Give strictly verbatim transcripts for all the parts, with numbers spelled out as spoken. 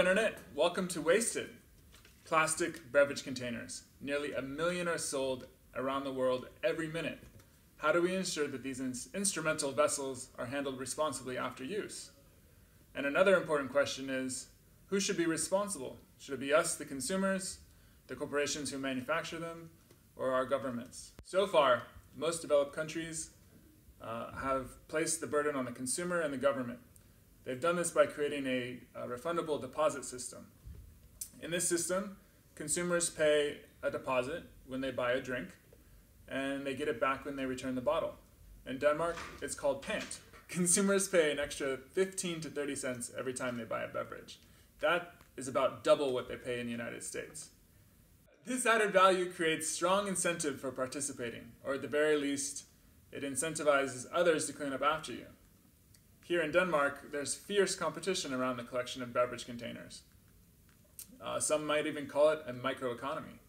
Internet, welcome to Wasted. Plastic beverage containers. Nearly a million are sold around the world every minute. How do we ensure that these ins instrumental vessels are handled responsibly after use? And another important question is, who should be responsible? Should it be us, the consumers, the corporations who manufacture them, or our governments? So far, most developed countries uh, have placed the burden on the consumer and the government. They've done this by creating a, a refundable deposit system. In this system, consumers pay a deposit when they buy a drink, and they get it back when they return the bottle. In Denmark, it's called PANT. Consumers pay an extra fifteen to thirty cents every time they buy a beverage. That is about double what they pay in the United States. This added value creates strong incentive for participating, or at the very least, it incentivizes others to clean up after you. Here in Denmark, there's fierce competition around the collection of beverage containers. Uh, some might even call it a microeconomy.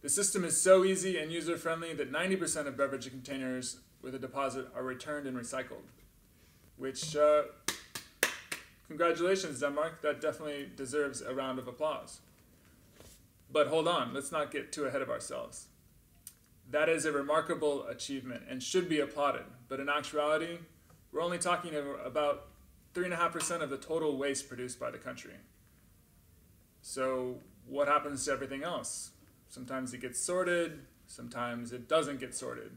The system is so easy and user-friendly that ninety percent of beverage containers with a deposit are returned and recycled. Which, uh, congratulations Denmark, that definitely deserves a round of applause. But hold on, let's not get too ahead of ourselves. That is a remarkable achievement and should be applauded, but in actuality, we're only talking about three point five percent of the total waste produced by the country. So what happens to everything else? Sometimes it gets sorted, sometimes it doesn't get sorted.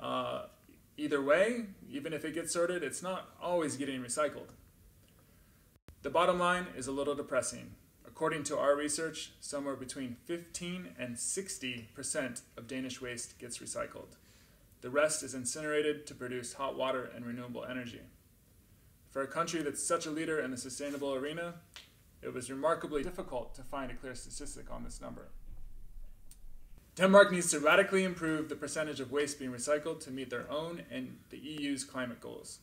Uh, either way, even if it gets sorted, it's not always getting recycled. The bottom line is a little depressing. According to our research, somewhere between fifteen and sixty percent of Danish waste gets recycled. The rest is incinerated to produce hot water and renewable energy. For a country that's such a leader in the sustainable arena, it was remarkably difficult to find a clear statistic on this number. Denmark needs to radically improve the percentage of waste being recycled to meet their own and the E U's climate goals.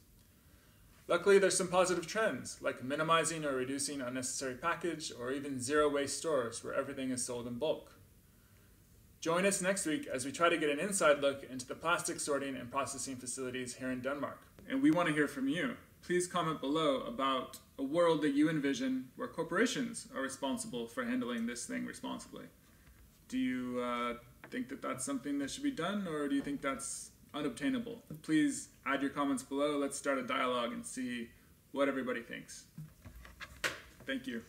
Luckily, there's some positive trends, like minimizing or reducing unnecessary package or even zero-waste stores where everything is sold in bulk. Join us next week as we try to get an inside look into the plastic sorting and processing facilities here in Denmark. And we want to hear from you. Please comment below about a world that you envision where corporations are responsible for handling this thing responsibly. Do you uh, think that that's something that should be done, or do you think that's unobtainable? Please add your comments below. Let's start a dialogue and see what everybody thinks. Thank you.